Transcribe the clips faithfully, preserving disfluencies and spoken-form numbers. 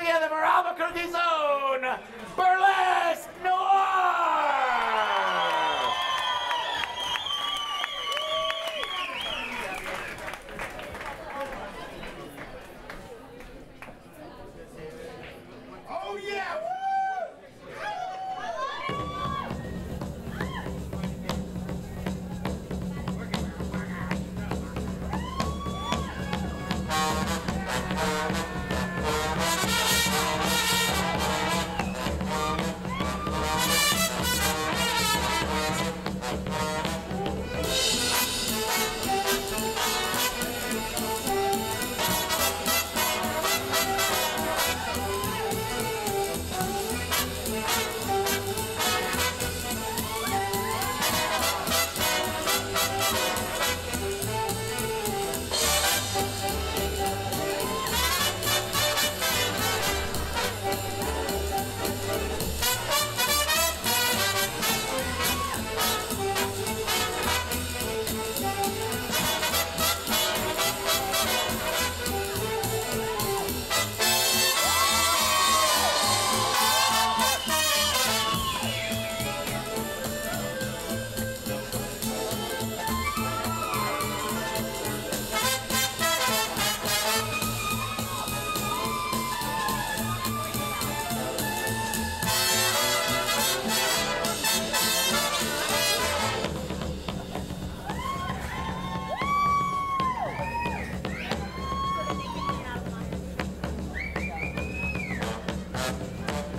Let's hear the Maraba Kirky Zone Burlesque Noir! Oh yeah!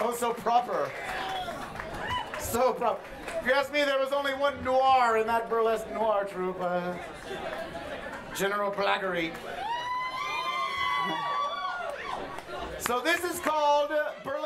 Oh, so proper. So proper. If you ask me, there was only one noir in that Burlesque Noir troupe. Uh, General Plaggery. So this is called Burlesque Noir.